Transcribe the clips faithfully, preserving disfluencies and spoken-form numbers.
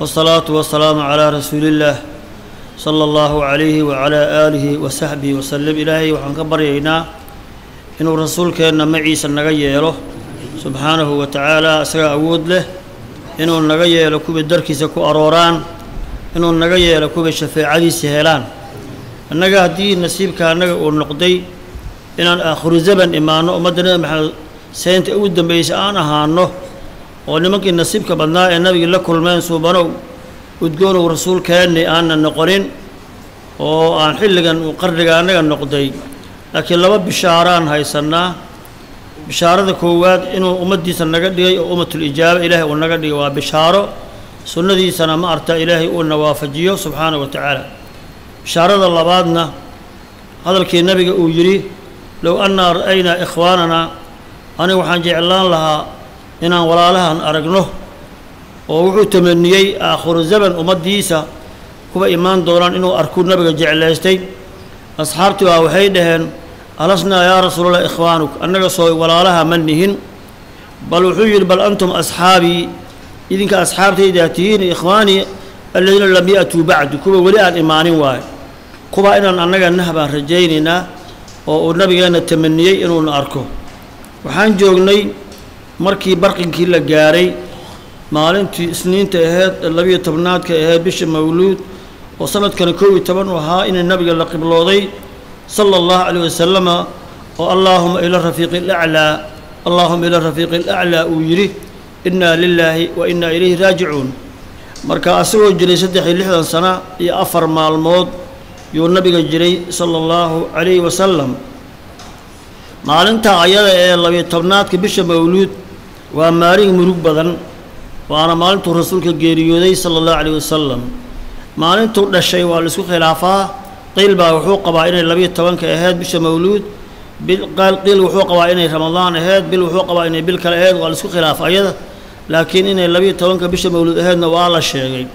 والصلاة والسلام على رسول الله صلى الله عليه وعلى آله وصحبه وسلم. إلهي وحن كبرينا إنه رسولك إن معيس النغييله سبحانه وتعالى أسرع عود له إنه النغييله كوب الدركيس كو أروران إنه النغييله كوب الشفاعي سهلان النغا دي نسيبك النغا والنقدي إن آخر زبن إمانه مدنا محل سينت أود بيس أنا هانه ونمكن نسيبك بدنا النبي لك المين سبحانه ودقونه ورسول كأني أنا النقرين وأن حلقن وقرق أنا النقدي لكن لما بشاران هاي سنة بشارة كواد إنه أمتي سنة قدي أمة الإجابة إلهي والنقدي وبشارة سنة دي سنة ما أرتا إلهي والنوافجية سبحانه وتعالى بشارة الله بعدنا هذا الكي النبي أجري لو أن رأينا إخواننا أنا وحنجي علان لها إن ولا لها أن أرقنه ووحو تمنيي آخر الزمن أمديسا كوبا إيمان دوران إنه أركو النبي جعليستي أصحابتي وحيدهن ألسنا يا رسول الله إخوانك أنك صوي ولا لها منهن بل وحيل بل أنتم أصحابي إذن كأصحابتي ذاتيين إخواني الذين لم يأتوا بعد كوبا وليان إيمان واي كوبا إن أنك نهبا رجيننا والنبي أن تمنيي إنه أركو وحان جوغني مركي برقن كي لا غاري maalintii isniinta ahayd laba iyo toban ka ahayd bisha mawluud oo sanadkan kow iyo toban ahaa in nabiga la qiblooday sallallahu alayhi wasallam oo allahumma ila rafiqil a'la allahumma ila rafiqil a'la u yiri inna lillahi wa inna ilayhi raaji'un marka asoo jiray saddex iyo lixdan sano iyo afar maalmood iyo nabiga jiray sallallahu alayhi wasallam maalinta ayada ee laba iyo toban ka bisha mawluud waa maalin murug badan وأنا مالنتو رسولك الجريودي صلى الله عليه وسلم مالنتو دشاي والسو خلافة قيل با وحوق قبائل اللبية توانك أهاد بش مولود قال قيل وحوق قبائل رمضان أهاد بل وحوق قبائل بالكل أهاد والسو خلافة أيضا لكن إن اللبية توانك بش مولود أهاد نوالا شيء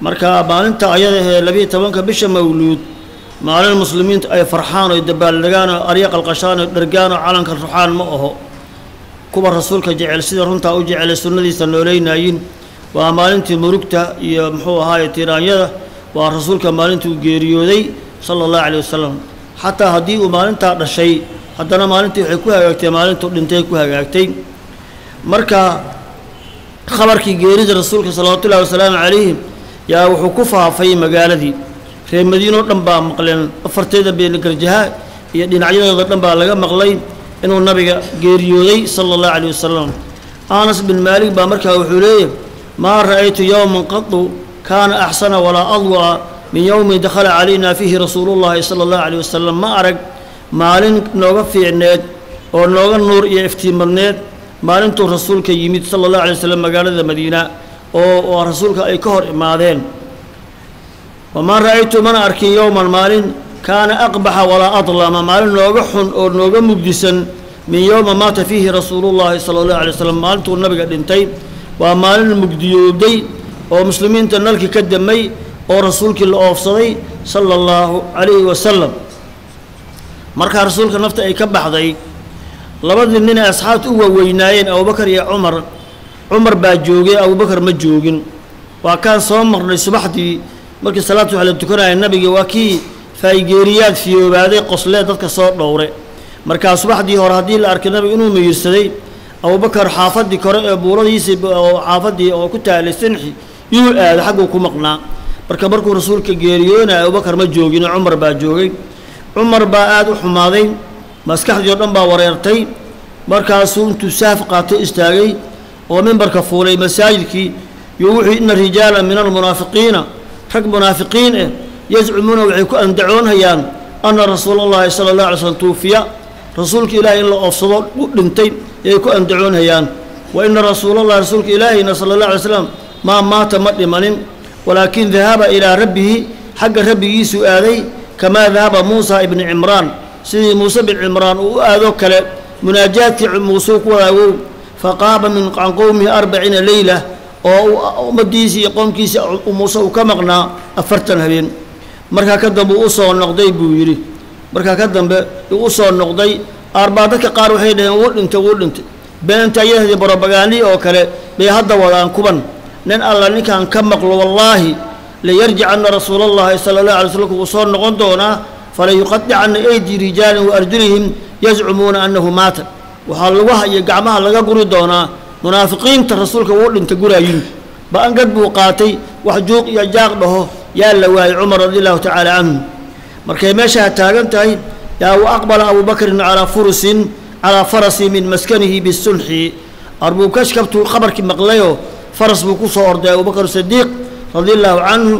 مركا مالنتا أيضا اللبية توانك بش مولود مال المسلمين أي فرحان ويدبال لقانا أريق القشان درقانا علنك الرحان مؤه كبر رسولك جعل سيدنا رنتا وجعل السنة دي سنولينا ين ومالنت مركتا يا محو هاي تيرانيا ورسولك مالنت جيريودي صلى الله عليه وسلم حتى هدي ومالنتا دشاي حدنا مالنت waxay ku hagaagtay maalintu dhintay ku hagaagtay marka khabarkii geerida rasuulka sallallahu alayhi wasallam alayhi ya wuxuu ku faafay magaaladii reer Madiino dhan baa maqleen afarteeda been garjaha iyo dhinacyada dhan baa laga maqlay إنه النبي جريودي صلى الله عليه وسلم أنس بن مالك بامركه وحليه ما رأيت يوما قط كان أحسن ولا أضوى من يوم دخل علينا فيه رسول الله صلى الله عليه وسلم ما أرق مالن نوقف في الناد أو نوقف النور يفتي من الناد مالن تو رسولك يميت صلى الله عليه وسلم مقال المدينة أو رسولك أي كهر مالين وما رأيت من أركي يوما مالن كان أقبح ولا أظلم مال نوجح أو نوجح مجلسا من يوم مات فيه رسول الله صلى الله عليه وسلم مالته النبي قد انتهى ومال المجديودي أو مسلمين تنالك كدمي أو رسولك الأوفصي صلى الله عليه وسلم مركا رسولك نفته أي كبح ذي لابد إننا أصحاب أو ويناين أو بكر يا عمر عمر باجوجي أو بكر مجوجين وكان صامر لصبحتي مركي صلاته على الذكرى النبي وكي فايجيريات في وبعدين قصلات ذاتك صار دوري مركز صباح دي هرادي الأركان بينهم يرسلي أو بكر حافظ دي كر بوريس أو حافظ دي أو كتاع للسنحي يقول هذا حقه كم قناع مركز بركو رسولك جيريونا أو بكر متجوجين عمر باجوجين عمر باعد وحماضين مسكح جرنا باوريرتين مركز سون تسافق تستاجي ومن بركة فوري مساجلك يوحي إن الرجال من المنافقين حق منافقين يزعمون ويعيكو أن دعون هيان أن رسول الله صلى الله عليه وسلم توفي رسولك إلهي إلا أفصدوا لنتين يعيكو أن دعون هيان وإن رسول الله رسولك إلهي صلى الله عليه وسلم ما مات مدلمن ولكن ذهب إلى ربه حق ربه سؤالي كما ذهب موسى بن عمران سيدي موسى بن عمران وآذوك مناجات موسوك وآوه فقاب من قومه أربعين ليلة ومديسي يقوم كيسي موسى وكمغنا أفرتن هبين marka ka dambe uu soo noqday buu yiri marka ka dambe uu soo noqday arbaada ka qaar waxay dhaheen uu dhinta uu dhinta beenta yahay barabagaani oo kale bay hadda wadaan kuban نن الله نكان كمق والله ليرجع أن رسول الله صلى الله عليه وسلم وصور نقدونا فليقطع عن أيدي رجال وأرجلهم يزعمون أنه مات وحلوه يجعمها لقى قردونا منافقين الرسول كقول أنت قرأين بأن قد قاتي وحجوق يجاق به يا لواء عمر رضي الله تعالى عنه مركي ماشى تاجنت يا وأقبل أبو بكر على فرس على فرس من مسكنه بالسلح أربو كشكبت خبر كمقليو فرس بكوسو أرد أبو بكر الصديق رضي الله عنه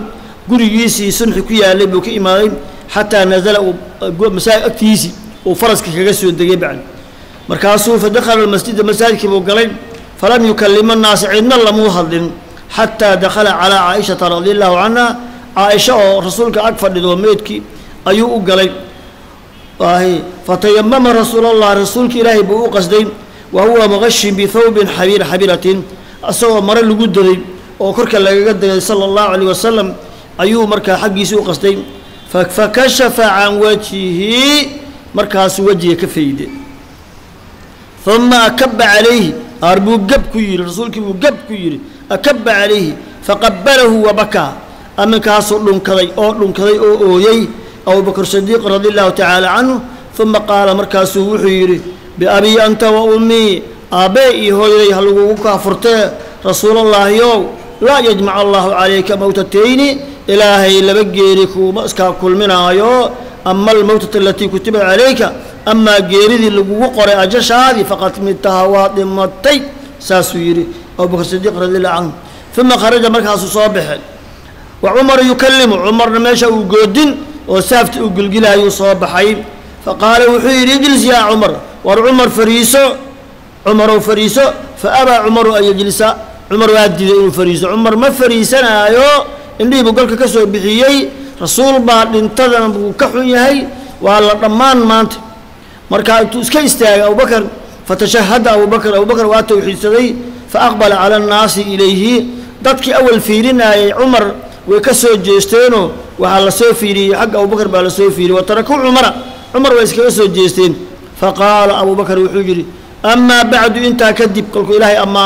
قريسي سنح كيا لبو كإمام حتى نزل مساء أكتيسي وفرس كجسو الدجيب عن مركاسو فدخل المسجد مساجد كبوقلين فلم يكلم الناس إن الله موهض حتى دخل على عائشة رضي الله عنها عائشة رسولك أكفر لدوميتك أيو قلين آه فتيمم رسول الله رسولك إلهي بو قصدين وهو مغش بثوب حبير حبيرة أسوى مر لقدري وكرك لقدري صلى الله عليه وسلم أيو مركا حقي سوق قصدين فكشف عن وجهه مركا سوجه كفيد ثم أكب عليه أربو قب كير رسولك بو قب كير أكب عليه فقبله وبكى أما كاسو لنكري أو لنكري أو أويي أبو بكر الصديق رضي الله تعالى عنه ثم قال مركز وحيري بأبي أنت وأمي آبائي هويري هلوغو كافرته رسول الله يو لا يجمع الله عليك موتتين إلهي لبجيرك ومأسكا كل منها يو أما الموتة التي كتب عليك أما جيري اللي قرأ أجش هذه فقط متها واطمتي ساسويري أبو بكر الصديق رضي الله عنه ثم خرج مركز صباحا وعمر يكلم عمر ماشى وجودين وسافت وقلقلها يصاب حي فقال وحير اجلس يا عمر وعمر فريسو عمر فريسو فأبى عمر أن يجلس عمر وادي ذي الفريسو عمر ما فريسنا يو اللي بقولك كسر بحيي رسول بعد انتظم بكحوي هي وعلى الرمان مانت مركعت سكيستاج أبو بكر فتشهد أبو بكر أبو بكر واتوا حيسري فأقبل على الناس إليه ضدك أول فيرنا عمر ويكسر جيستينو وعلى سوفيري حق أبو بكر بعلى سوفيري وتركوا عمر عمر ويسكسر جيستين فقال أبو بكر وحجري أما بعد أنت كذب قلت إلهي أما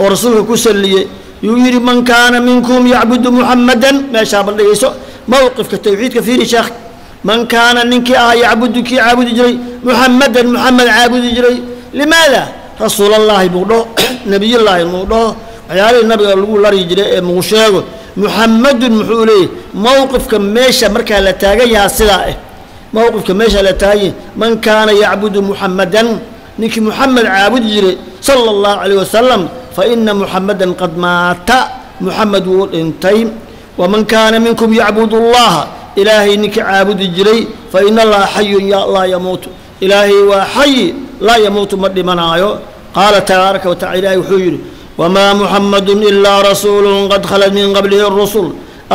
ورسولك كسلي يجري من كان منكم يعبد محمدا ما شاء الله يسوع موقف التوحيد كثير شيخ من كان منك يعبدك يعبد جري محمدا محمد عابد جري لماذا رسول الله بوده نبي الله بوده عيال النبي يقول لا يجري مشاغل محمد محولي موقف كميشة مركا لا تاجيها سلاء موقف كميشة لا تاجي من كان يعبد محمدا نك محمد عابد جري صلى الله عليه وسلم فإن محمدا قد مات محمد والانتيم ومن كان منكم يعبد الله إلهي نك عابد جري فإن الله حي يا الله يموت إلهي وحي لا يموت مد من آيو قال تبارك وتعالى وحيري وما محمد إلا رسول قد خلت من قبله الرسل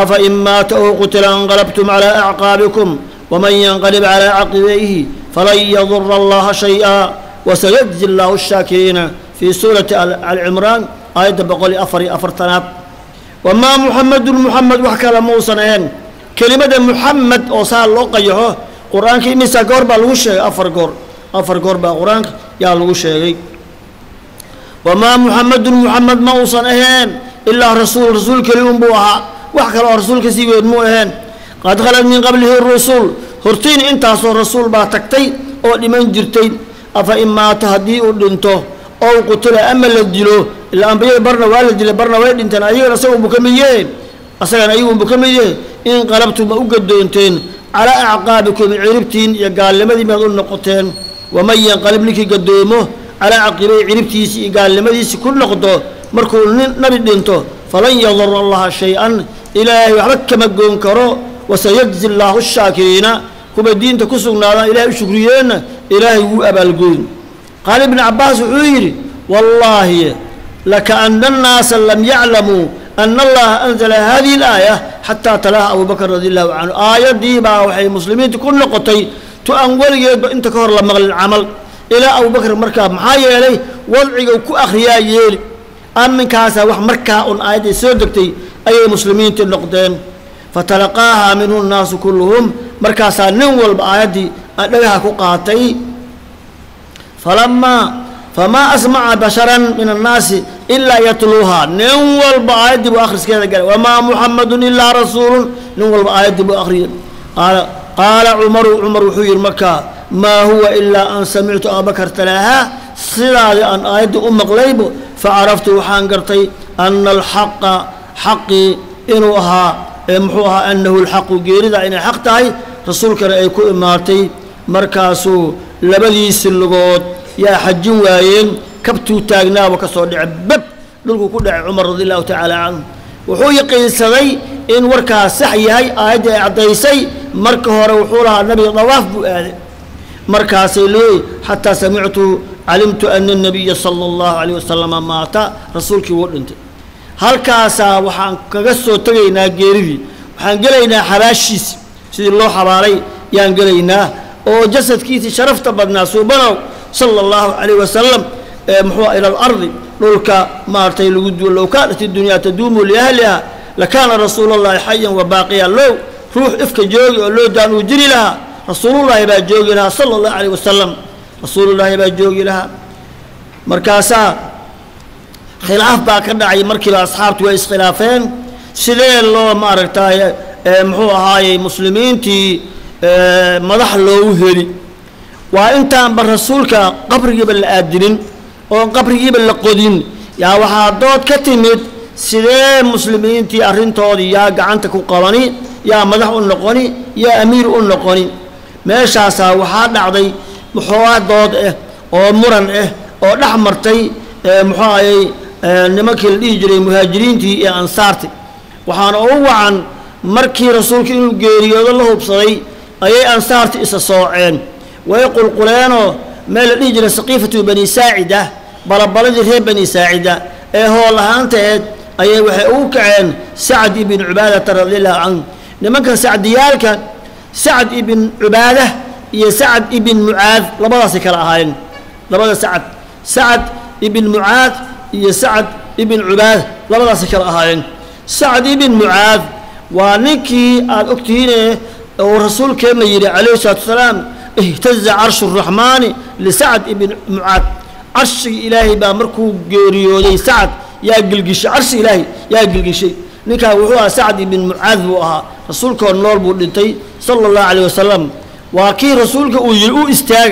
أفإن مات أو قتل انقلبتم على أعقابكم ومن ينقلب على عقبيه فلن يضر الله شيئا وسيجزي الله الشاكرين في سورة العمران آية بقول أفري أفر تناب وما محمد محمد وحكى موصنين كلمة محمد أوصال لقيه قرآن كي مسا قرب الوشي أفر قرب أفر قرب قرآن يا الوشي وما محمد محمد ما وصل أهان إلا رسول رسول كلهم بوها وحكى رسول كسيب مؤهان قد خلت من قبله الرسول هرتين أنت صور رسول باتكتي أو لمن جرتين أفإما تهدي أردنته أو قتل أما الدلو الأنبياء برنا والد برنا والد أنت أيها رسول بكميين أصلا أيهم بكميين إن قلبتم أوجدتين على أعقابكم عربتين يقال لماذا ما قلنا قتين ومن ينقلب لك قدومه على عقبي عربتيسي قال لمديسي كل قدو مركو نبي دينتو فلن يضر الله شيئا إلهي وحبك مجون كرو وسيجزي الله الشاكرين كما دينتو كسرنا إلهي وشكريين إلهي وأبالقون قال ابن عباس عيري والله لكأن الناس لم يعلموا أن الله أنزل هذه الآية حتى تلاها أبو بكر رضي الله عنه آية ديبا وحي المسلمين كل قطي تؤول أنت كور لما العمل إلى أبو بكر مركب معايا عليه وضعي وكو أخريا يلي أمن كاسا وح مركب آية سيدكتي أي مسلمين تنقدين فتلقاها منه الناس كلهم مركاسا نول بآية دي أدلها كو قاتي فلما فما أسمع بشرا من الناس إلا يتلوها نول بآيات دي بآخر سكينة وما محمد إلا رسول نول بآيات دي بآخر قال قال عمر عمر حير مكة ما هو إلا أن سمعت أبا بكر تلاها صلاة لأن آيات أم قليب فعرفت وحانقرتي أن الحق حقي إنوها إمحوها أنه الحق جيردا إن الحق تاي رسولك رأيكو إمارتي مركاسو لبليس اللغوت يا حج واين كبتو تاغنا وكسو دعبب دلكو كدع عمر رضي الله تعالى عنه وحو يقين سغي ان وركا سحيهاي آيدي عديسي مركا هورا وحولها النبي طواف بو آدي مركا سيلوي حتى سمعت علمت ان النبي صلى الله عليه وسلم مات رسولك ودنت هل كاسا وحان كغسو تغينا جيري وحان قلينا حراشيس سيد الله حباري يان قلينا او جسد كيتي شرفت بدنا سوبناو صلى الله عليه وسلم محوى إلى الأرض لولك مارتي لوجد لو كانت الدنيا تدوم لأهلها لكان رسول الله حيا وباقيا لو روح إفك جوجي لو دانو جري لها رسول الله يبقى جوجي لها صلى الله عليه وسلم رسول الله يبقى جوجي لها مركاسا خلاف باك دعي مركب أصحابته ويس خلافين سليل الله مارتاي محوى هاي مسلمين تي مدح لو هري وأنت برسولك قبر جبل الأدين أو قبر جبل القدين يا وحدات كتمت سلام مسلمين تي أرين تودي يا جعنتك قراني يا مدح النقاني يا أمير النقاني ماش عسى وحد عضي محوات ضاد إيه أو مرن إيه أو لحمرتي محاي نمك الإجري مهاجرين تي أنصارتي وحنا أو عن مركي رسولك الجيري الله بصري أي أنصارتي إس صاعين ويقول قلانو مال يجرى سقيفة بني ساعدة بربلجة بني ساعدة اي هو الله انتهت اي وحيوك عن سعد بن عبادة رضي الله عنه لما كان سعد ديالك سعد بن عبادة يا سعد بن معاذ لبدا سكر هاين لبدا سعد سعد بن معاذ يا سعد بن عبادة لبدا سكر هاين سعد بن معاذ ونكي الاكتين ورسول كان يجري عليه الصلاة والسلام اهتز عرش الرحمن لسعد بن معاذ عرش إلهي بامركو جوريولي سعد يا قلقش عرش إلهي يا قلقش نكا وهو سعد بن معاذ وها رسولك النور بولنتي صلى الله عليه وسلم وكي رسولك ويرو استاغ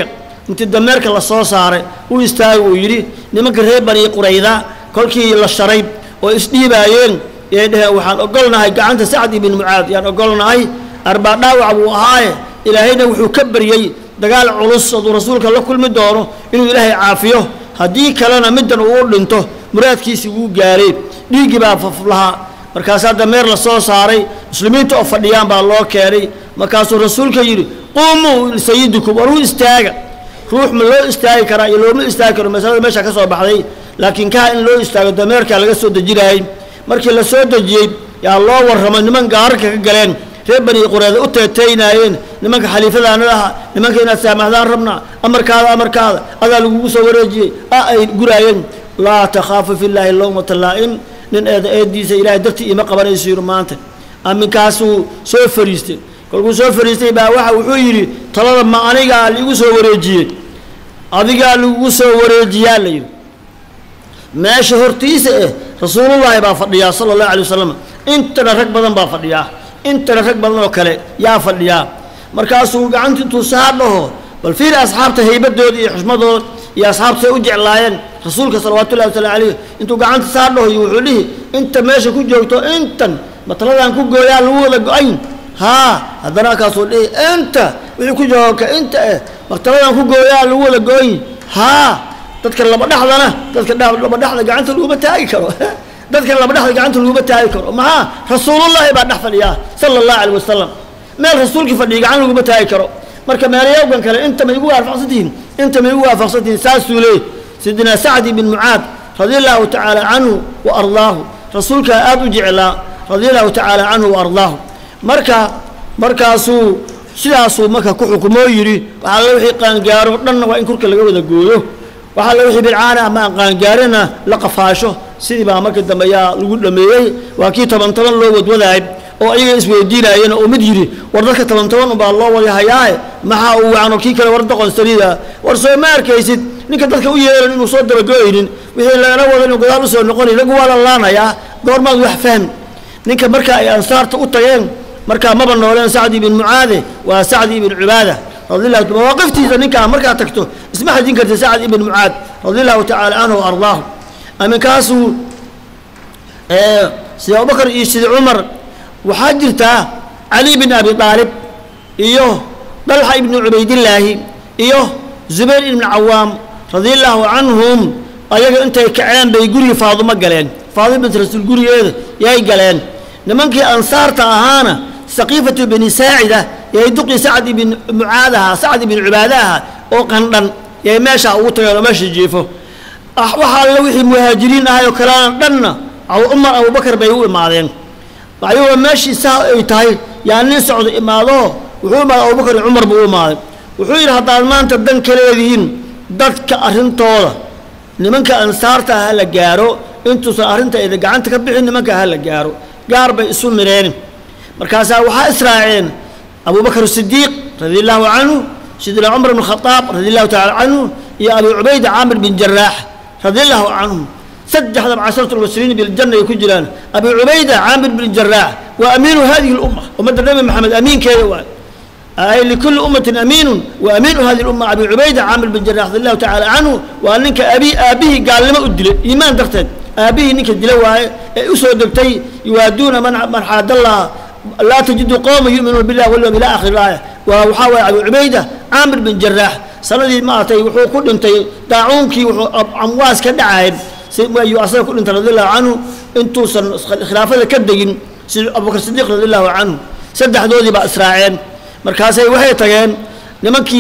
انت دمرك الله صو صاري واستاغ ويري نمك ريب بني قريظة كل كي لا شريب واسديبايين يده وحان اوغلناي غعنت سعد بن معاذ يان اوغلناي اربع داوع بو هاي إلهينا وحو كبريي دقال علص رسولك الله كل مدوره إنه إلهي عافيه هديك لنا مدن وقول انته مراد كيسي وقاري ديقي بقى ففلها مركاسات دمير لصو صاري مسلمين تقفل ديان بقى الله كاري مركاسو رسولك يري قوموا لسيدكم وروح استاقع روح من لو استاقع يلو من استاقع ومسألة ماشا كسو بحضي لكن كان لو استاقع دمير كان لقصو دجيراي مركي لسو دجيب يا الله ورحمة نمان قارك قلين ريب بني قريظة أتيتيناين نمك حليفة لها نمك إن سامحنا ربنا أمرك هذا أمرك هذا هذا الجوس ورجي أي قريين لا تخاف في الله اللومة اللائم من أدي سيلا درتي ما قبل يصير مانت أمي كاسو سوفريستي كل سوفريستي بواحد وحيري طلب ما أنا قال الجوس ورجي أبي قال الجوس ورجي عليه ما شهرتيس رسول الله بافضيا صلى الله عليه وسلم أنت نرك بدن بافضيا أنت رفق بالله كله يا فليا مركاسو قعنت توسعد له بل في أصحاب تهيبة دودي حشمده يا أصحاب سأوجع لاين رسولك صلوات الله عليه أنتو قعنت سعد له يوعليه أنت ماشي كوجوتو أنت ما ترى أن كوجو يا لولا قاين ها هذا ركاسو إيه أنت ويكوجوك أنت إيه ما ترى أن كوجو يا لولا قاين ها تذكر لما دحلنا تذكر لما دحل قعنت لو بتاعيكه dadka la badhaxay gacanta lagu bataayi karo ma rasuulullaahi baa dhaxfaliya sallallahu alayhi wasallam meel rasuulki fadhiga gacan lagu bataayi karo marka meelayowgan kale inta ma igu waafaqsadeen inta ma igu waafaqsadeen saasuule sidina sa'd ibn mu'aad radiyallahu ta'ala anhu wa ardaahu rasuulka aad u jecla radiyallahu ta'ala anhu wa ardaahu marka markaasu sidaas uu marka ku xukumo yiri waxa la wixii qaan gaaro dhan waa in kurka laga wada gooyo waxa la wixii bilcaana ma qaan gaarina la qafaasho سيدي بامك الدمياء الوجود لمياي وأكيد تبنتون لو ودولعب أو أي اسم يدينا هنا أو مديري وردك تبنتون بالله ولا هياي ما هو عنو كيكر وردك عن سريرة ورسول مارك يسد ninka dadka u yeelan inuu soo dabagooyin wixii laana wada inuu gadaal u soo noqon inagu waa la laanaya goormaad wax faham ninka marka ay ansaarta u tageen marka maba nooleen Sa'd ibn Mu'adh wa Sa'd ibn Ubadah radiyallahu ta'ala waqiftiisa ninka marka tagto isma hadin karta Sa'd ibn Mu'adh radiyallahu ta'ala anhu ardaah amin kaasu ee Sidi Bakr iyo Sidi Umar waxa jirta Ali ibn Abi Talib iyo Talha ibn Ubaydillah iyo Zubayr ibn Awwam radiyallahu anhum ayaga intay kaceen bay guri Faadima galeen Faadima rasuul gurigeeda yay galeen nimankii ansaarta ahaana Saqifatu ibn Sa'ida yay duqi Sa'd ibn Mu'adha Sa'd ibn Ubadah oo qandhan yay meesha ugu tayo meesha jiifo waxa la wixii muhaajiriin ahayo kala dhanna aw Umar Abu Bakr bay u imaadeen baayo meeshii saa ay tahay yaani socdo imaado wuxuu ma Abu Bakr Umar buu imaad wuxuu yiraahdaa maanta dan kaleediin dadka arintooda nimanka ansaarta ah la gaaro intu soo arinta ay gacanta ka bixin nimanka ah la gaaro gaar bay isu mireen markaas waxa israaceen Abu Bakr Siddiq radiyallahu anhu sidina Umar ibn Khattab radiyallahu ta'ala anhu ya Abu Ubayda Amr bin Jarrah radiyallahu anhu سجح عشرة المبشرين بالجنة كجلان أبي عبيدة عامر بن الجراح وأمين هذه الأمة أمة النبي محمد أمين كيوان أي لكل أمة أمين وأمين هذه الأمة أبي عبيدة عامر بن الجراح رضي الله تعالى عنه وقال لك أبي أبيه قال لما أدلي إيمان درتد أبيه إنك الدلوة أسود دبتي يوادون من من حاد الله لا تجد قوم يؤمنون بالله ولا بالآخر الآية وحاول أبي عبيدة عامر بن الجراح صلى الله عليه وسلم وحو قد أنت داعونك أمواس كدعائب سيما يؤسر كل انت رضي الله عنه انتو خلافة كدين سيد أبو بكر الصديق رضي الله عنه سدح دودي بأسراعين مركاسي وحي تغين لمنكي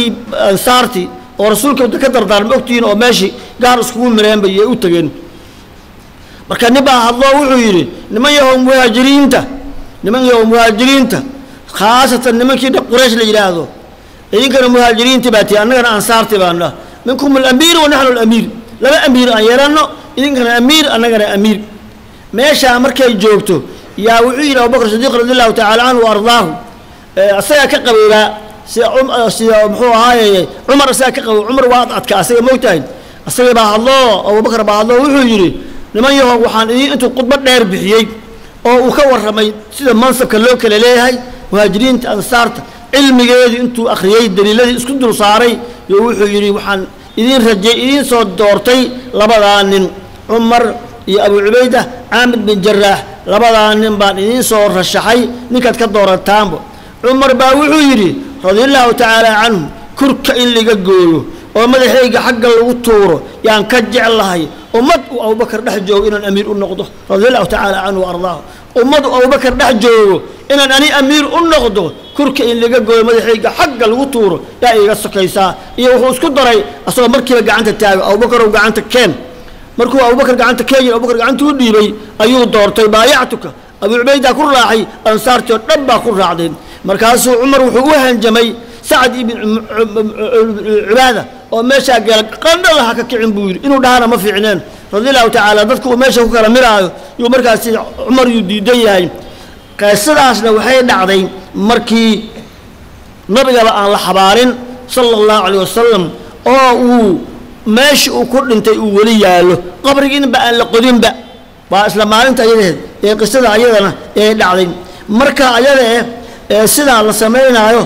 انصارتي ورسولك وتكدر دار مؤكتين وماشي قار اسكون مرين بي يؤتغين مركا نباح الله وحيري لمن يهو مهاجرين تا لمن يهو مهاجرين تا خاصة لمنكي دا قريش لجلاده إذن كانوا مهاجرين تباتي أنا كان انصارتي بأنا منكم الأمير ونحن الأمير لما أمير أن يرانو إذن كان أمير أنا كان أمير ماشى مركي جوجته يا وعير أبو بكر الصديق رضي الله تعالى عنه وأرضاه أسيا كقبيلة سيا محو هاي عمر أسيا كقبيلة عمر واطعت كأسيا موتين أسيا بها الله أبو بكر بها الله وعيري لما يهو وحان إذن أنتم قطبة دير بحيي أو وكور رمي سيدا منصب كاللوك لليهاي مهاجرين أنصارت علمي جيدي أنتم أخريي الدليل الذي اسكندوا صاري يوحيري وحان إذن رجع إذن صوت دورتي لبضان عمر يا أبو عبيدة عامر بن جراح لبضان بان إذن صور رشحي نكت كدور التامبو عمر باوعيري رضي الله تعالى عنه كرك اللي قجوله ومدحيق حق الوتور يعني كجع الله أمد أبو بكر نحجو إن الأمير النقضه رضي الله تعالى عنه وأرضاه أمد أبو بكر نحجو إن أنا أمير النقضه كرك اللي قجوله مدحيق حق الوتور يا إيه السكيسة إيه هو سكدري أصلا مركب قاعد تتابع أبو بكر وقاعد تكين مركو أبو بكر قاعد تكين أبو بكر قاعد تودي لي أيوه دور تبايعتك أبو عبيدة كل راعي أنصارته ربا كل راعين مركز عمر وحوها الجمي سعد بن عبادة وماشى قال قلنا لها كعين بوير إنه دهانا ما في عنان رضي الله تعالى ضدكم وماشى وكرا مراه يوم مركز عمر يدي هاي كاسر عشنا وحي دعدين مركي نبي الله حبارين صلى الله عليه وسلم أو ماشي وكل أنت أولي له قبرين بقى القديم بقى وأسلم ما أنت أيده إيه قصة أيدنا إيه دعين مركا أيده إيه سنا الله سمعنا أيه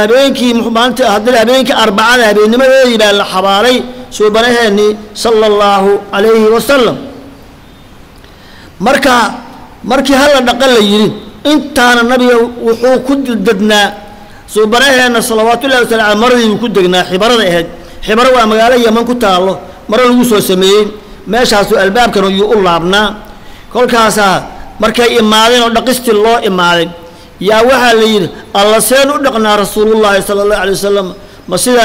هبينكي ما أنت هذا هبينكي أربعة هبين ما إلى الحباري سبحانه صلى الله عليه وسلم مركا مركي هلا نقل يجري أنت أنا النبي وحو كد ددنا سبحانه صلوات الله وسلامه مرضي وكد دنا حبارنا هاد حبر ومقالة يمن كنت الله مرة الوسوس سمين ماشى سؤال باب كانوا يقول لابنا كل كاسة مركي إمالين ودقست الله إمالين يا وحليل الله سين ودقنا رسول الله صلى الله عليه وسلم مسيرة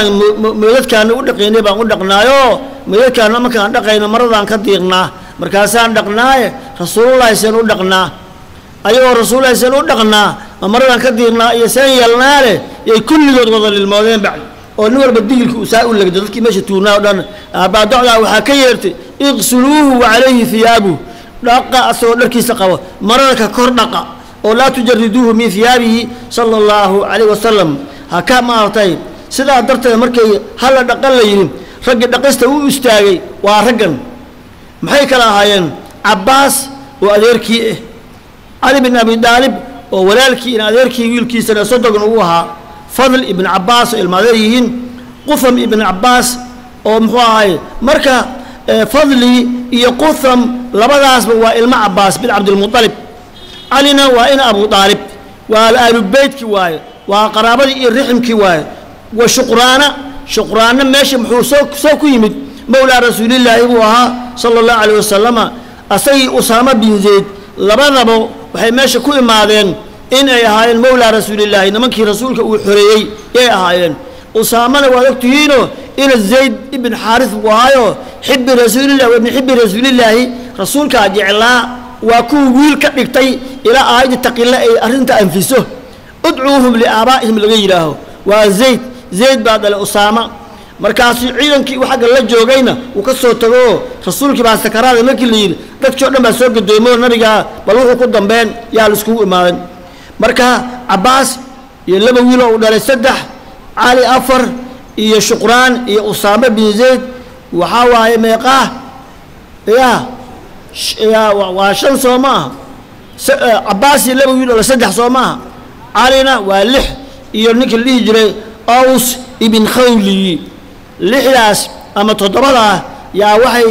مولد كان ودقيني بقول دقنا يو ميكانا مكانا دقينا مرضان كديرنا مركزان دقنا رسول الله سنو دقنا أيوه رسول الله سنو دقنا مرضان كديرنا يسان يلنا له يكل جدول للمودين بعد ونور بديل كوساء ولا جدول كي ماشي تونا ودان بعد دعوة وحكيرت اغسلوه وعليه ثيابه دقة أصور لك سقوة مرضك كور دقة ولا تجردوه من ثيابه صلى الله عليه وسلم هكما أرتين سلا درت مركي هلا دقل ينم رجل دقسته ويستاجي وارجن محيك لهاين عباس وأديركي علي بن أبي طالب وولالكي إن أديركي يلكي سنة صدق نوها فضل ابن عباس المدريين قثم ابن عباس ومخواهاي مركا فضلي يقثم لبداس وإلما عباس بن عبد المطلب علينا وإن أبو طالب والآل البيت كواي وقرابتي الرحم كواي وشقرانا شقرانا ماشي محوسوك سوكو يمد مولى رسول الله إبوها صلى الله عليه وسلم أسي أسامة بن زيد لبنبو وحي ماشي كل ماذين إن أي هاين مولى رسول الله إنما كي رسولك وحريي أي هاين أسامة ويكتهينو إلى زيد ابن حارث وهايو حب رسول الله وابن حب رسول الله رسولك أجعلها وكو ويلك بكتي إلى آية تقي الله أرنت أنفسه ادعوهم لآبائهم لغيره وزيد زيد بعد الأسامة مركز عيلن كي وحق الله جوجينا وكسر تجو رسولك بعد سكرات ما كلين تكشرنا مسوق الدمور نرجع بلوه قدام بين يا لسكو إيمان مركز عباس يلبى ويله ودار السدح علي أفر يا شقران يا أسامة بن زيد وحواي ميقاه يا يا وعشان صوما عباس يلبى ويله السدح صوما علينا واللح يرنك اللي يجري أوس ابن خولي لحلاس أما تضربها يا وحي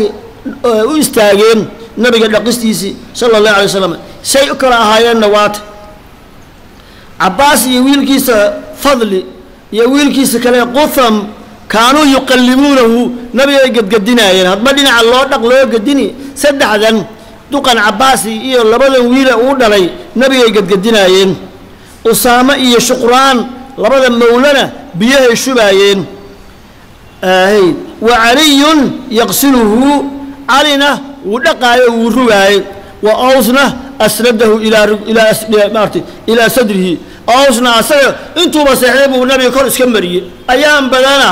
ويستاجين نبي القسطيسي صلى الله عليه وسلم سيكره هاي النوات عباس يويل كيس فضلي يويل كيس كلا قثم كانوا يقلبونه نبي قد قدنا يعني هاد مدينة على الله نقلو قدني سد عدن دقن عباسي إيه لبلا ويلا ودلي نبي قد قدنا يعني أسامة إيه شقران لبدا مولانا بيه شباين آه وعلي يغسله علينا ودقاي وروباي واوسنا اسنده الى الى مارتي الى صدره اوسنا اسا انتو بسحيب النبي كور اسك مريي ايام بدانا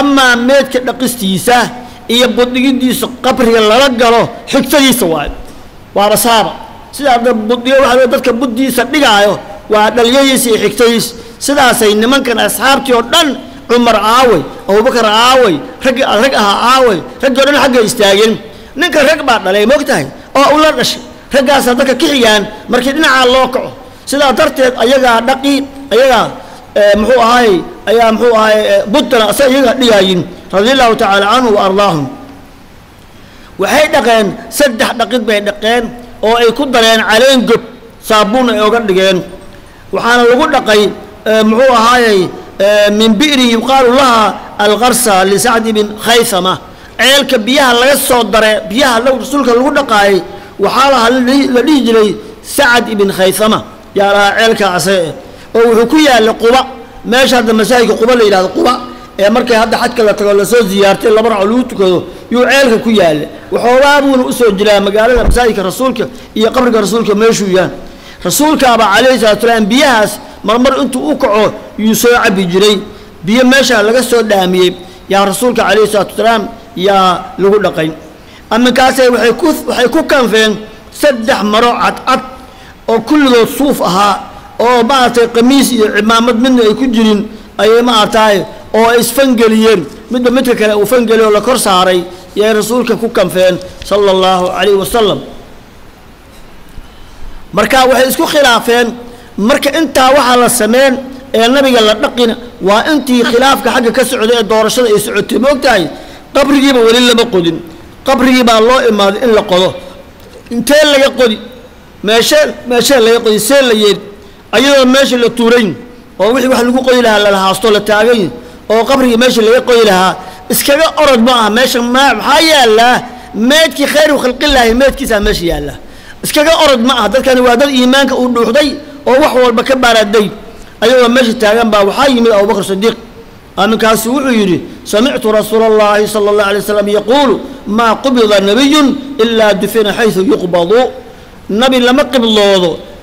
اما ميدك دقستيسا اي بدنيغيديس قبري لا غلو خجتيس واي وا رسابه سيده بدنيو waxa dadka buddiisa dhigaayo waa dhalinyaysi xigtays sidaasay nimankan asxaabtii oo dhan Umar aaway Abu Bakar aaway rag rag ah aaway rag oo dhan xagga istaageen ninka rag baa dhalay moogtahay oo uu la dhashay raggaas dadka kiciyaan markii dhinaca loo kaco sidaa darteed ayaga dhaqii ayaga muxuu ahay ayaa muxuu ahay budana asaga dhigaayin radiyallahu ta'ala anhu wa ardaahum waxay dhaqeen saddex dhaqid bay dhaqeen oo ay ku dareen caleen gob saabuun ay uga dhigeen وحنا لقول لقي معه هاي من بئر يقال لها الغرسة لسعد بن خيثمة عيالك بيها لا يصدر بيها لو رسولك لقول لقي وحالها اللي يجري سعد بن خيثمة يا عيالك عسى وحكيها لقبة ما شهد مساجد قبة إلى القبة مركي هذا حتى لا تقول سو زيارتي لا برع علوتك يعيالك كيال وحوابون أسر جلا مقال مساجد رسولك يا قبرك رسولك ما يشويان رسولك أبا عليه الصلاة والسلام بياس مرمر أنتو أقعو يسوع بجري بيا ماشى لقى السود دامي يا رسولك عليه الصلاة والسلام يا لغو لقين أما كاسي وحيكوث وحيكوث كان فين سدح مروعة أط وكل ذو صوفها أو بعت قميص عمامة منه يكون جرين أي ما أعطاي أو إسفنجليين مثل مثل كلا وفنجلي ولا كرساري يا رسولك كوث كان فين صلى الله عليه وسلم marka waxay isku khilaafeen marka inta waxa la sameeyay ee nabiga la dhaqina waa intii khilaafka xagga ka socday doorashada ay socotay moogtahay qabrigiiba wali laba qodin قبري بالله إما إلا قضاء انتهى لا يقضي ما شاء ما شاء لا يقضي سال لا يد أيضا ماشي للتورين أو وحي واحد يقول لها لا لها أسطول التعبين أو قبري ماشي لا يقول لها إسكبي أرد معها ماشي ما حيا الله ماتك خير وخلق الله ماتك سامشي يا الله إسكبي أرد معها ده كان وهذا إيمانك أقول حدي أو وحول بكبر الدين أيضا ماشي التعبين بوحي من أبو بكر الصديق أنا كاسوع يري سمعت رسول الله صلى الله عليه وسلم يقول ما قبض نبي إلا دفن حيث يقبض نبي لما قبض الله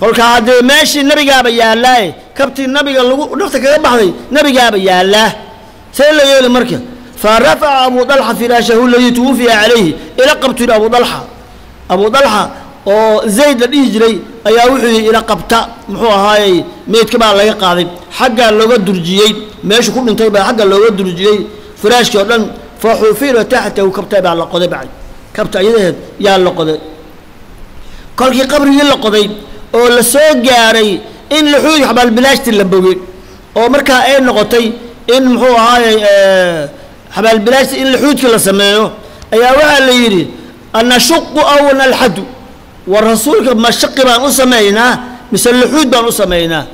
كل كهذا ماشي النبي جاب يا الله كابتن النبي قال له نفتك يا بحري النبي جاب يا الله سيل يا المركب فرفع أبو طلحة فراشه الذي توفي عليه إلى قبت أبو طلحة أبو طلحة وزيد الإجري أي وحي إلى قبتة محوها هاي ميت كبار لا يقاضي حق اللغة الدرجيين ماشي كل انتبه حق اللغة الدرجيين فراش كذا فحفر تحته وكبتة على قضي بعد كبتة يذهب يا اللقضي كل كي قبر يلقضي oo la soo gaaray in luxuud xabal bilaashti la boogay oo marka ay noqotay in muxuu ahaayay xabal bilaashti in luxuudka la sameeyo ayaa waxa la yiri anna shuqu aw al had wa rasuulka ma shaqi baan u sameeynaa misal luxuud baan u sameeynaa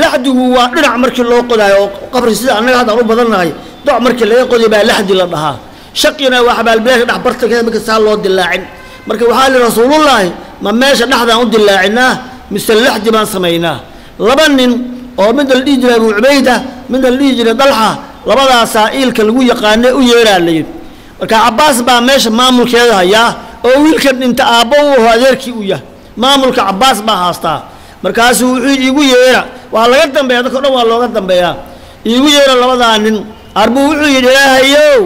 lahdu waa dhinac markii loo qodayo qabri sida anaga hadda u badanahay doc markii laga qoday baa lahdi la dhahaa shaqina waa xabal bilaash dhax barta ka saa loo dilaacin marka waxa la rasuulullaahi ma meesha dhaxdan u dilaacinaa مسلح جبان سميناه لبنن أو من الإجرة وعبيدة من الإجرة ضلحة لبضع سائل كالوية قانة ويرى اللي كعباس با ماشي ما ملك هذا يا أو ويلكن أنت أبوه هذيركي وياه ما ملك عباس با هاستا مركز ويجي ويرى والله قدم بيا ذكرنا والله قدم بيا يويرى لبضع نن أربو ويجي يا هيو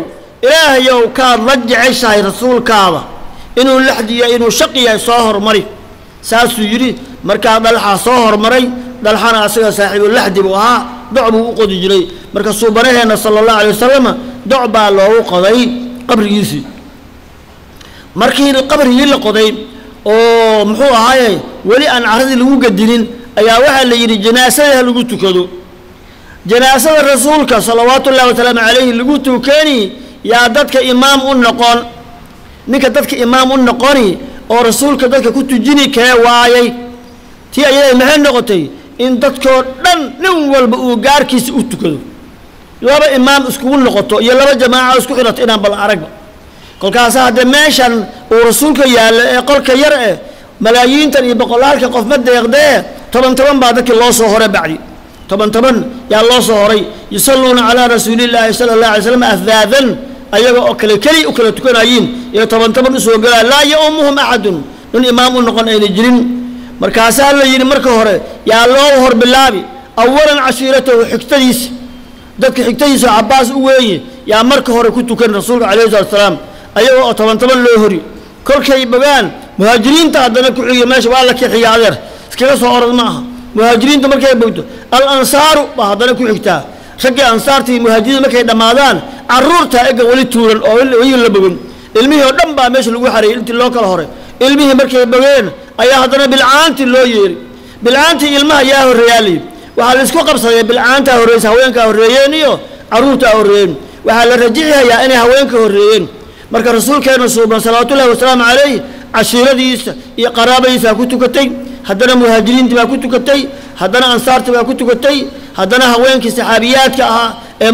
يا هيو كان رجع شاي رسول كعبة إنه اللحدي إنه شقي صاهر مري ساسو يري مركا دلحا صهر مري دلحنا اسغا صاحب اللحدي بو ها دعب او قدي جري مركا سو برهنا صلى الله عليه وسلم دعب لو قدي قبر يسي مركي القبر يلي قدي او مخو اهاي ولي ان عرض لو غدينين ايا waxa la yiri janaasada lagu tukado janaasada rasuulka sallallahu alaihi wasallam alayhi lagu tukani ya dadka imaam u noqon ninka dadka imaam u noqoni oo rasuulka dadka ku tujini kee waayay tii ayay ma noqotay in dadko dhan nin walba uu gaarkiisa u tukado laba imaam isku noqoto iyo laba jamaaca isku xiraat inaan bal arag kolkaas hadda meeshan uu rasuulka yaala ee qolka yar ee malaayiin tan iyo boqolaalka qof ma deeqdee toban toban baa dadkii loo soo horay bacdi toban toban yaa loo soo horay yusalluna ala rasuulillahi sallallahu alayhi wasallam afdaadan ayaga oo kale kali u kala tukanayeen iyo toban toban soo galay la yaumuhum ahadun in imaam uu noqon ay jirin markaas la yiri marka hore yaa loo hor bilaabi awalan ashiratu xigtadiis dadka xigtadiisa Abbas u weeyay yaa marka hore ku tukan rasuulka kaleey salaam ayaga oo toban toban loo hori kolkay bagaan muhaajiriinta hadana ku xigay meesha waa la kixiyaa adeer iska soo orad maaha muhaajiriinta markay bogto al ansaaru ba hadana ku xigtaa شقي أنصارتي مهاجرين مكة دمادان عرورتها إجا ولي تورن أو ويا اللي بقول الميه ودم بقى ماشي لجوا حري إنت اللوك الهري الميه مركي بقين أيها هذانا بالعانتي اللي يري بالعانتي المها ياه الريالي وعلى سكوب قبصة بالعانتها هوريس هوينك هوريينيو عرورتها هوريين وعلى رجعها يا أنا هوينك هوريين مركي الرسول كان صوبا صلاة الله وسلام عليه عشيرة ديس يا قرابة يسا كنت كتي هذانا مهاجرين تبا كنت كتي هذانا أنصار تبا كنت كتي هذانا هوينكي صحابياتك أها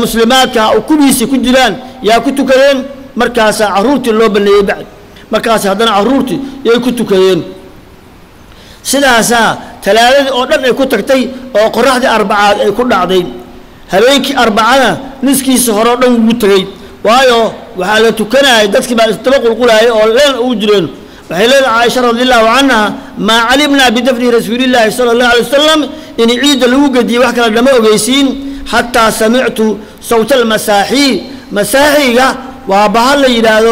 مسلماتك أو كبيسي كجلان يا كنتو كرين مركز عرورتي اللوب اللي بعد مركز هذانا عرورتي يا كنتو كرين سلاسة ثلاثة أو لم يكن تكتي أو قرحة أربعة أي كل عظيم هليك أربعة نسكي سهران ومتري وهايو وحالتو كنا دتك بعد التبقل قول هاي أو لين أوجرين وحلال عائشة رضي الله عنها ما علمنا بدفن رسول الله صلى الله عليه وسلم إن عيد الوجدي وحكى الجماعة جيسين حتى سمعت صوت المساحي مساحية وبحال يداه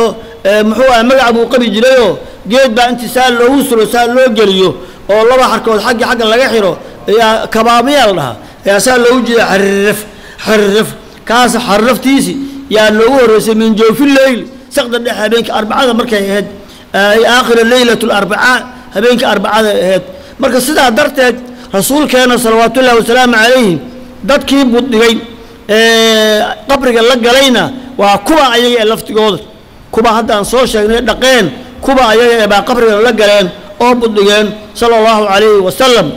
محو ملعب وقبي جريو جيد بأنت سال له وسر سال له جريو أو لبا حركود حق حق اللقاحيره يا كبابي الله يا سالوجي حرف حرف كاس حرف تيسي يا نور من جوف الليل سقط النحى بينك أربعة مركي هاد آخر الليلة الأربعاء هبينك أربعة هاد مركز سدى درت رسول كان صلوات الله وسلام عليه دات كي بودغين قبرك اللقى لينا وكوبا أيجي ألفت جود كوبا حتى عن صوشة دقين كوبا أيجي بقى قبرك اللقى لين أو بودغين صلى الله عليه وسلم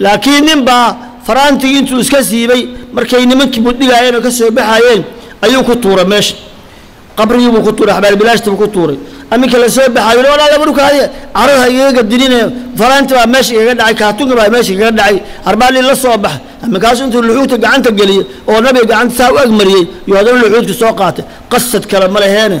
لكن نبا فرانتي انتو اسكاسي بي مركي نمك بودغين وكسر بحايين أيو كتورة ماشي قبري وكتورة حبال بلاش تبكتوري أميك اللي سوى بحاول ولا لبروك هذه عرضها يجيك الدنيا فرانت بقى ماشي يجدعي كاتوك بقى ماشي يجدعي أربعة ليل الصبح أما كاش أنتوا اللحوت قعنت الجليل أو النبي قعنت ساوي أجمري يهذول اللحوت في سوقاته قصة كلام ملا هنا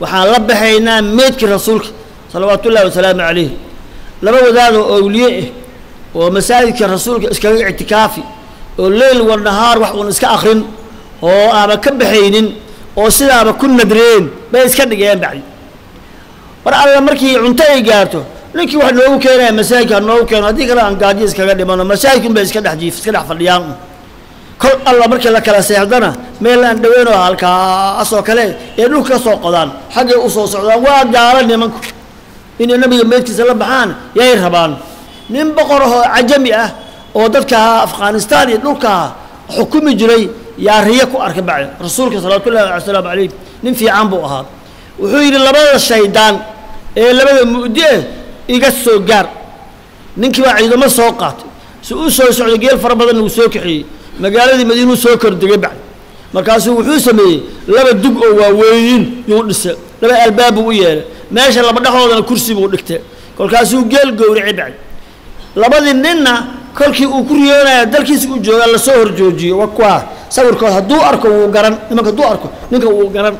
وحالب بحينا ميتك رسولك صلوات الله وسلامه عليه لما وذاله أوليائه ومساجدك رسولك اسكا اعتكافي الليل والنهار وحقون اسكا آخرين أو أبا كبحينين أو سيدا أبا كنا درين ما اسكا دقيان بعيد ورعلى مركي عنتي قارته لكن واحد لو كان مساكن لو كان هذيك راه قاعديس كغدي ما مساكن بس كدح جيف كدح فليان كل الله مركي لا كلا سيحدنا ميل ان دوينو halka asoo kale ee dhulka soo qodaan xagee u soo socdaan waa gaaran nimanku in nabiga meedkiisa la baxaan yay rabaan nin boqor oo ajami ah oo dadka Afghanistan iyo dhulka xukumi jiray yaa riyo ku arkay bacay rasuulka sallallahu alayhi wasallam nin fiican buu ahaa wuxuu yiri labada shaydaan ee labada mu'diye iga soo gaar ninkii waa ciidamo soo qaatay si uu soo socdo geel fara badan uu soo kiciyay magaaladii Madiina soo kordhigay bacay markaas wuxuu sameeyay laba dug oo waaweyn uu dhisay laba albaab uu yeelay meesha laba dhaxoodana kursi buu dhigtay kolkaas uu geel gowricay bacay labadii ninna kolkii uu ku riyoonay dalkiisa uu jooga la soo horjoojiyo waa kwa sawirkood haduu arko uu garan nimanka haduu arko ninka uu garan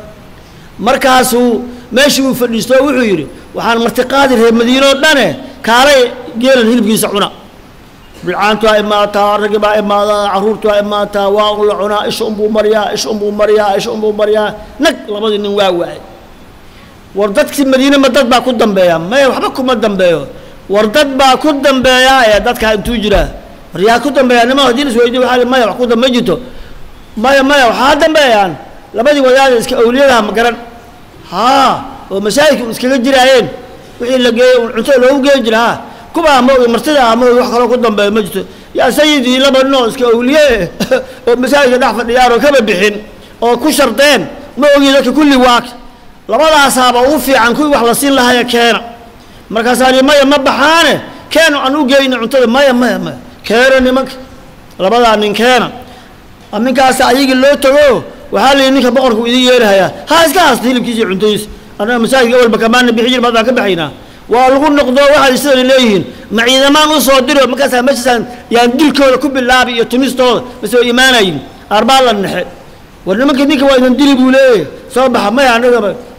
markaas uu meeshii uu fadhiisto wuxuu yiri waxaan martiqaadi reer Madiino dhane kaalay geelan hilibkiisa cuna bilcaantu ay maata ragba ay maada caruurtu ay maata waa la cuna isha umbu mariya isha umbu mariya isha umbu mariya nag labadii nin waa waay war dadkii Madiino ma dad baa ku dambeeya ma waxba kuma dambeeyo war dad baa ku dambeeya ee dadka intuu jira riyaa ku dambeeya nima hadii is weydiyo waxa ma wax ku dambeeyo ma ma waxa dambeeyaan labadii wadaad iska awliyadaha ma garan ها ومساجد مسكينة جيران وإلا جاي وعطوا لهم جاي جيران كوبا مو مرتدى مو يحكوا قدام بمجد يا سيدي لما نوس كأولياء ومساجد نحفر ديار وكبد بحين أو كشرتين ما يجي كل وقت لما لا صاب وفي عن كل واحد لصين لها يا كير مركز علي ما يمبحانه كانوا عنو جايين عطوا ما يم ما كير نمك لما لا من كير أمي كاس عيق اللوتو وحالي نيكا بقرك ويدي يرهايا هاس كاس تيلب كيجي عنديس انا مساجد اول بكمان بحجر بعدها كبحينا ولو نقضوا واحد يصير ليهن معي زمان وصو ديرو مكاسا مجلسان يا ديلكودا كبلابي يا تميستودا مسو ايمانين اربع لنخي ولما كنيكا وين ديلي بوليه صباح ما يعني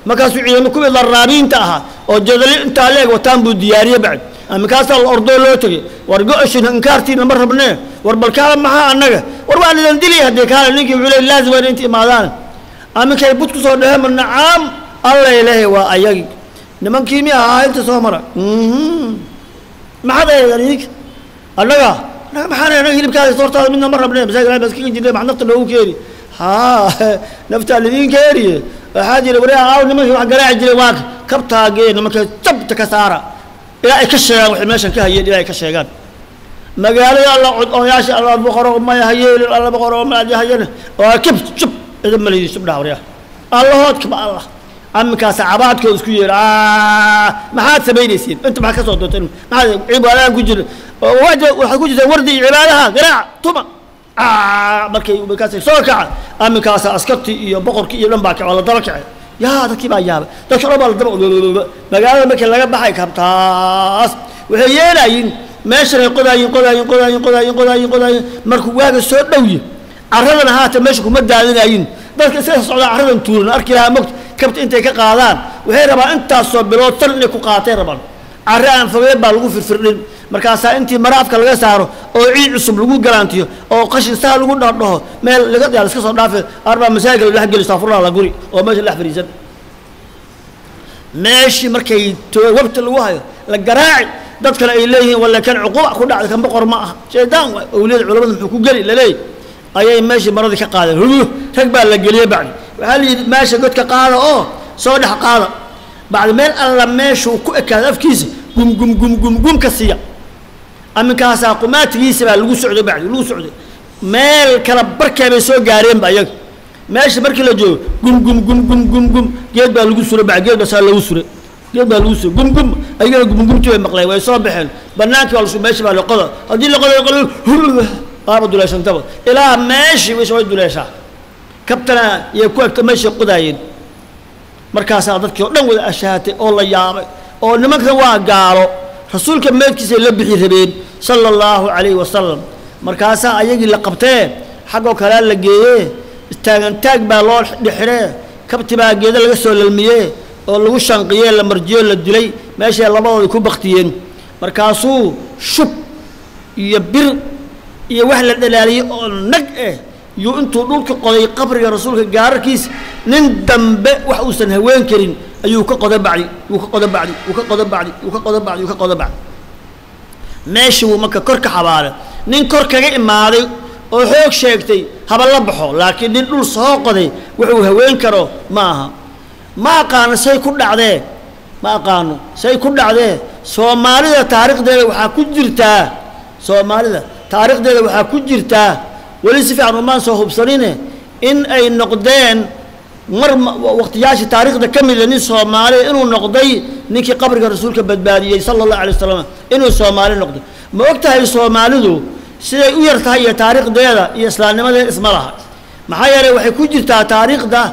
مكاسو عيدو كبل الرابين تاها او جدلي انت عليك وتان بو دياريه بعد مكاسا الاردو لو تغي ورغوش انكارتي نمر ربناه وربالكاله ما انغا وروان دندلي هدي كان نيكي ولي لازم انت ماادان اما كاي بودكو سو دهم نعام الله اله وا ايغي نمن كيمي اهايت سو مره ما هذا يريك انغا انا ما حنا نغي لبكاي صورته من مره ربناه بس بس كي جدي مع نقطه لو كيري ها نفتا لدين كيري حاجه وري عاون ما هو غراع جري واك كبتا جي نمك جبت كساره لا يكشيغان وخي ميشان كا هيي لا يكشيغان مغاليا الله عودوياش الله بقرو ما هيي الله بقرو ما هيي او كب شب اذا مليي شب داوريا الله هودكبا الله امكا صعبادك اسكو يرا ما حد سبينيسين انت ما كسو دوتين ما عيب ولا كجير وجه waxa ku jira wardi ciibaadaha garaac tuma aa markay u bakaasay soo kaca amka askartii iyo boqorkii iyo dhanba ka wala dalkay يا ذكي ما يابا تشرب الضرب مقال لك لغا بحي كبتاس وحييلاين ماشر يقولا يقولا يقولا يقولا يقولا يقولا مركو هذا السود دوي عرضنا هات ماشكو مدة علينا ين ذلك سيس على عرضنا طول أركلها مقت كبت أنت كقاضان وهي ربع أنت صبروا ترنكو قاطع ربع عرضنا فبيب بالغو في الفرن مركز أنت مرافق لقى سعره أو عين صب لقو جرانتيه أو قش سعر لقو ناطنه ما لقى ده لسه صار نافع أربع مساجل ولا حق يستغفر الله قولي أو ما جل حفر يزد ماشي مركي وقت الوهاي للجراعي دكتور إليه ولا كان عقوق خد على كم بقر معه شيء دام أولاد العلماء الحكومة قال للي أيه ماشي مرضي كقاعدة هلو تقبل للجلية بعد هل ماشي قلت كقاعدة أوه صار حقاعدة بعد ما الله ماشي وكذا في كيسي قم قم قم قم قم كسية أما كاسا قمات كيسي بعد لو سعودي بعد لو سعودي مال كلب بركة بيسوي جارين بعدين ماشي بركة لجو قم قم قم قم قم قم جد بعد لو سعودي بعد جد بس على لو سعودي يبقى لوسي قم قم أيها قم قم توي مقلي ويصبحن بناتي والله شو ماشي على القدر هذي القدر القدر قارب دولاشة تبغى إلى ماشي وش وايد دولاشة كابتنا يكوك ماشي قداين مركز هذا كيو نقول أشهاتي الله يامي أو نمك ذوا قارو رسول كمل كيس لبي حذبين صلى الله عليه وسلم مركز هذا أيجي لقبته حقه كلام لجيه استان تاج بالله دحره كابت بقى جدا لقصوا للمياه oo lagu shanqiye la marjiyo la dilay meesha labadooda ku baqtiyeen markaasuu shub iyo bir iyo wax la dhalaaliyo oo nag eh iyo intuu dhulka qoday qabriga rasuulka gaarkiis nin dambe wax uusan haween karin ayuu ka qoday bacdi uu ka qoday bacdi uu ka qoday bacdi uu ka qoday bacdi uu ka qoday bacdi meesha uu marka kor ka xabaale nin kor kaga imaaday oo xoog sheegtay haba la baxo laakiin nin dhul soo qoday wuxuu haween karo maaha ما كان سيكون عليه ما كانوا سيكون عليه سومالية تاريخ ده وحكون جرتا سومالية تاريخ ده وحكون جرتا وليس في عمان صاحب سنين إن أي نقدين مر وقت ياشي تاريخ ده كمل لأن سومالية إنه نقدي نيكي قبر الرسول كبدبالي صلى الله عليه وسلم إنه سومالية نقدي ما وقتها سومالية سيويرتها هي تاريخ ده ده يسلاني ماذا اسم لها ما حيري وحكون جرتا تاريخ ده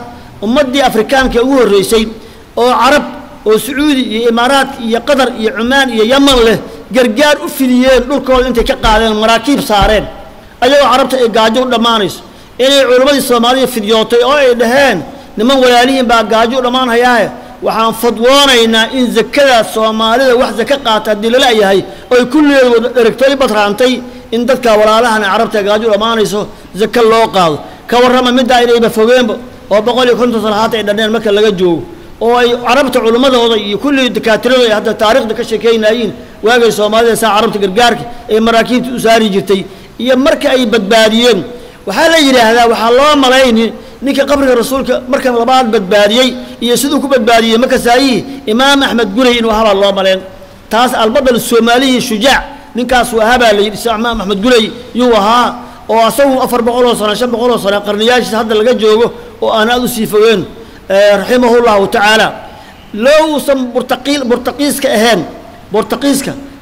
ummadii afrikaanka ugu horeysay oo arab oo saudi iyo imaaraad iyo qatar iyo umaan iyo yaman leh gargaar u filiyeen dhulkooda intay ka qaadeen maraakiib saareen ayagoo arabta ay gaajo dhamaanays inay culimada Soomaaliya fidiyootay oo ay dhaheen niman walaalihiin baa gaajo dhamaan hayaa waxaan fadwoonaynaa in zakada Soomaalida wax zaka qaata dilala yahay oo kulleed eragtay batraantay in dadka walaalahan arabta gaajo dhamaanayso zaka loo qaado ka warrama mid ay leeyahay fogeembo oo boqol iyo konton sano haatay dhaneen marka laga joogo oo ay arabta culimadooda iyo kulli dakaatiradooda hadda taariikhda ka sheekeynayeen waagay Soomaaliya sa arabta gargaarka ee maraakiibta u saari jirtay iyo marka ay badbaadiyeen waxa la yiraahdaa waxa loo maleeyay ninka qabriga rasuulka markan labaad badbaadiyay iyo sidoo ku badbaadiyay marka saayii imaam ahmed guri inuu haba loo maleen taas albadal Soomaaliyi shujaa ninkaas waa haba la yiraahdaa imaam ahmed guri iyo waha oo asagu afar boqol sano shan boqol sano qarniyaasha hadda laga joogo وأنا أوصفه رحمه الله تعالى لو سم برتقيل برتقيسك أهان برتقيسك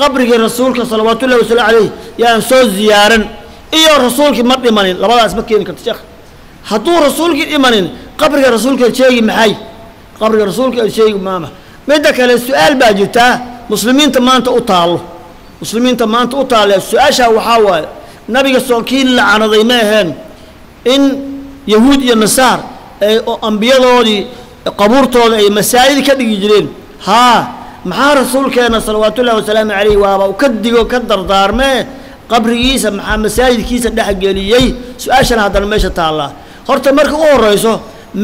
qabriga rasuulka sallallahu alayhi wasallam yaan soo ziyaaran iyo rasuulki ma dhimanin labadaas ma keenin kartaa sheekh haduu rasuulki dhimanin qabriga rasuulka jeegi maxay qabriga rasuulka jeegi maama mid kale su'aal baa jirta muslimiinta maanta u taalo muslimiinta maanta u taalo su'aasha waxa way nabiga soonkiin la'anaday ma ahayn in yahuud iyo nasaar ay oo anbiyadoodii قبورته أي مسائل كذا يجرين ها مع رسولك أنا صلوات الله وسلام عليه وابا وكدي وكدر دار ما قبر يسا مع مسائل كيسا نحق جليي سؤال هذا المشي تعالى خرت مرك أول رئيسه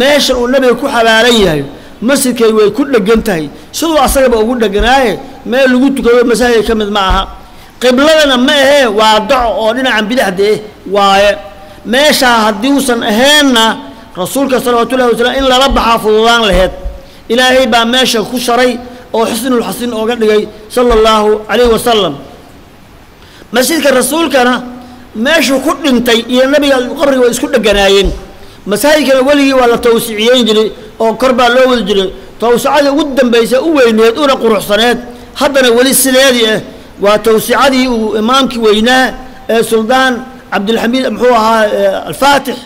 ماشى والنبي يكون حلاليه مسجد كي ويكون لجنتهي شو عصيبة أقول لجناي ما اللي قلت كذا مسائل كمل معها قبلنا ما هي وضع أنا عم بلحده وماشى هديوسا أهلنا رسولك صلى الله عليه وسلم إلا رب حافظان لهيت إلهي با ماشي خشري أو حسن الحسين أو قدقي صلى الله عليه وسلم مسجدك الرسول كان meeshu ku dhintay iyo nabiga qabriga way isku dhaganaayeen masaajidka waliga wala tawsiiciyeen jiray oo korba loo wada jiray tawsiicada ugu dambeysay u weyneed una quruxsaneed haddana wali sideedii ah waa tawsiicadii uu imaamkii weynaa ee Suldaan Cabdulxamiid muxuu ahaa al-Faatih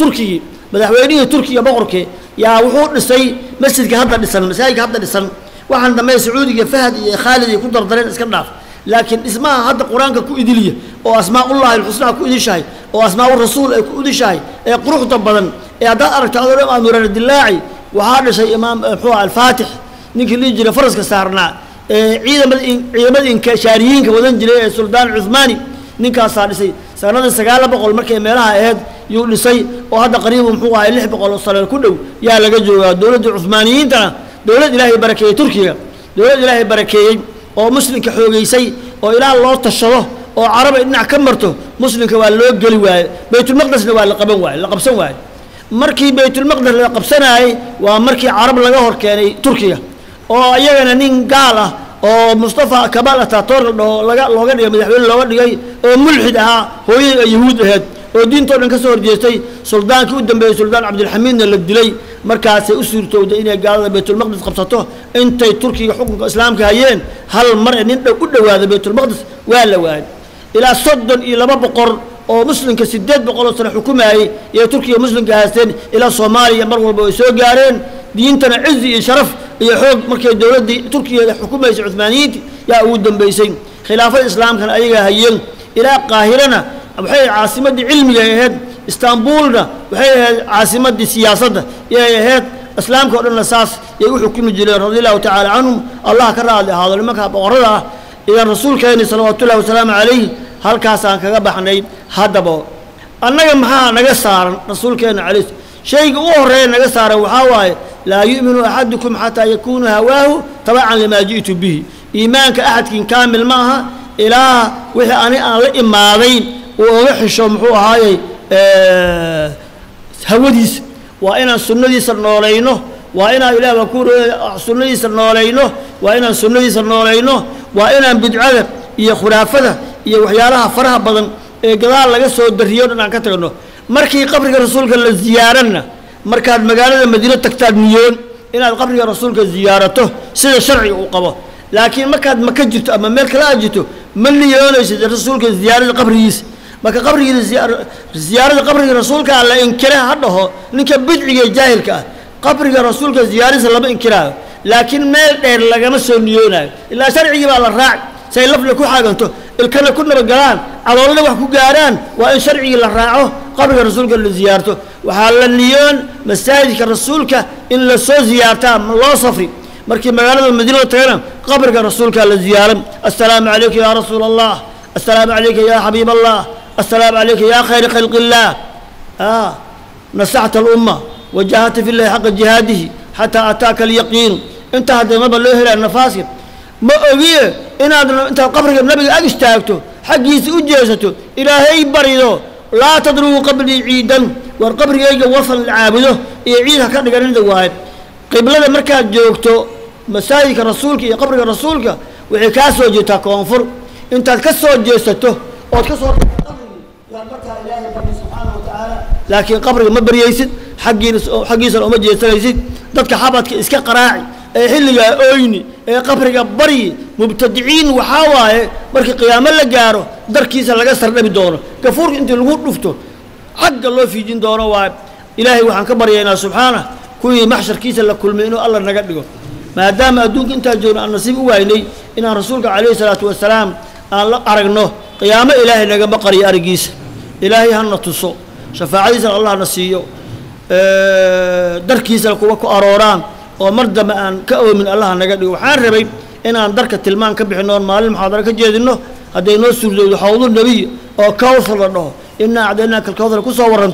Turkiga madaxweynaha Turkiga boqorkii yaa wuxuu dhisay masjidka hadda dhisan masaajidka hadda dhisan waxaan damay Sacuudiga Fahad iyo Khalid ku dardareen iska dhaaf لكن اسمها هذا القرآن كؤدلية أو أسماء الله الحسنى كؤدشاي أو أسماء الرسول كؤدشاي قروح طبعاً إعداء أركض أمير الدلاعي وهذا شيء إمام حوا الفاتح نقول يجري فرس كسرنا عيد مد عيد مد كشاريين كودن جري السلطان العثماني نكا صار شيء صارنا السجالة بقول مركي ميرها هاد يقول شيء وهذا قريب حوا اللي بقول الصلاة كله يا لجوا دولة العثمانيين ترى دولة الله بركة تركيا دولة الله بركة أو مسلم كحوجيسي أو إلى الله تشراه أو عرب إنك كمرته مسلم كواللوج جلوه بيت المقدس لقب واحد لقب سن واحد مركي بيت المقدس لقب سناي ومركي عرب لجهر كاني تركيا أو أيانا نين قالة أو مصطفى كبالة تطور لقى لقى مدحول لقى جاي أو ملحدها هو يهود هاد أو دين طول انكسر جيسي سلطان كودن بي سلطان عبد الحميد اللي بدلي مركز أسرته ودينه قال بيت المقدس قبضته أنت تركيا حكم إسلام كهين هل مرة نبدأ قدوا هذا بيت المقدس ولا وين إلى صد إلى بقر أو مسلم كسداد بقول صلاح حكومة هي يا تركيا مسلم كهستين إلى صوماليا مرة بيسوق جارين دينتنا عز شرف يا حكم مركز الدولة دي تركيا حكومة عثمانية يا ودن بيسين خلافة الإسلام كان أيها هين إلى قاهرنا وحي عاصمة علمي يا اسطنبول وحي عاصمة سياسة يا يا اسلام كورنا ساس يقول حكم الجلال رضي الله تعالى عنهم الله كرى هذا المكه بقرده الى الرسول كان صلوات الله وسلامه عليه هل كاسان كغا بخني هدبو انغا مها نغا سارن رسول كان عليه شيء او هري نغا سارن وها واي لا يؤمن احدكم حتى يكون هواه تبعا لما جئت به ايمانك احد كامل معها الى وحي انا ان لا امادين ووحشو مخو هاي اه هوديس وأنا سنودي سنولينه وأنا إلى بكور سنودي سنولينه وأنا سنودي سنولينه وأنا بدعة هي خرافة هي وحيارها فرها بدن قدار لقى سود دريون عن كترنه مركي قبر الرسول كالزيارنا مركز مجالة المدينة تكتب مليون إلى قبر الرسول كزيارته سيد شرعي وقبه لكن مركز ما كجت أما ملك لا جته مليون سيد الرسول كزيارة القبر يس ما كقبر الزيارة زيارة قبر الرسول كلا إنكرها هذا هو إنك بدعي جاهل كه قبر الرسول كزيارة سلبا إنكرها لكن ما يدير لجمع سنيونا إلا شرعي على الراع سيلف لكوا حاجة أنتو الكل كنا رجالان على الله وحكوا جاران وإن شرعي للراعه قبر الرسول كل زيارته وحال النيون مساجد الرسول كه إلا صو زيارته الله صفري مركب مجال المدينة تيرم قبر الرسول كلا زيارة السلام عليك يا رسول الله السلام عليك يا حبيب الله السلام عليك يا خير خلق الله آه نصحت الأمة وجاهدت في الله حق جهاده حتى أتاك اليقين انتهت ما بلوه النفاسك ما أبيه إن هذا أنت قبرك النبي أجي اشتاقته حقي سوجيسته إلهي بريده لا تدروا قبلي عيدا والقبر يجي وصل لعابده يعيدها كان قرن واحد قبل المركز جوجته مساجد رسولك يا قبرك رسولك وعكاس وجهتك وانفر انت كسر جيسته وتكسر لكن قبر ما بريسد حقي حقي سلام جيسد دتك حبط اسك قراعي حلي اويني قبرك بري مبتدعين وحاواه مركي قيامه لا جارو دركيسا لغا سردبي دورو كفور انت لو دفتو حق الله في جين دورو واي الهي وحان كبرينا سبحانه كوي محشر كيسا لا كلمينو الله نغا دغو ما دام ادوك انت جون ان نصيب وايني ان رسولك عليه الصلاه والسلام الله ارغنو قيامه الهي نغا بقري ارغيس إلهي هن نتوسو شفاعيز الله نسيو أه دركيز الكوكو أروران ومرد ما أن كأو من الله نجد وحاربي إن أن درك التلمان كبح نور مال محاضرة كجيد إنه هدي نوسر حوض النبي أو كوثر إنه إن عديناك الكوثر كوسا ورن